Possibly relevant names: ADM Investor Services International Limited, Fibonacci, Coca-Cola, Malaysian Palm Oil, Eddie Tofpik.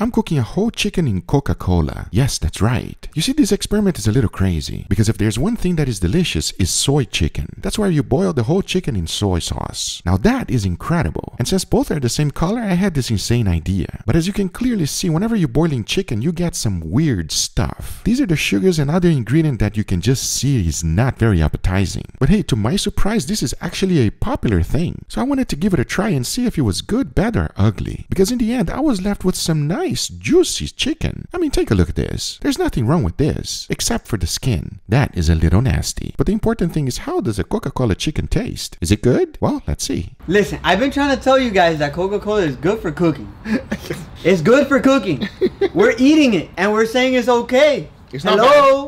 I'm cooking a whole chicken in Coca-Cola. Yes, that's right. You see, this experiment is a little crazy, because if there's one thing that is delicious, is soy chicken. That's why you boil the whole chicken in soy sauce. Now that is incredible. And since both are the same color, I had this insane idea. But as you can clearly see, whenever you're boiling chicken, you get some weird stuff. These are the sugars and other ingredients that you can just see is not very appetizing. But hey, to my surprise, this is actually a popular thing. So I wanted to give it a try and see if it was good, bad, or ugly. Because in the end, I was left with some nice, juicy chicken. I mean, take a look at this. There's nothing wrong with this, except for the skin. That is a little nasty. But the important thing is, how does a Coca-Cola chicken taste? Is it good? Well, let's see. Listen, I've been trying to tell you guys that Coca-Cola is good for cooking. It's good for cooking. We're eating it, and we're saying it's okay. It's not bad.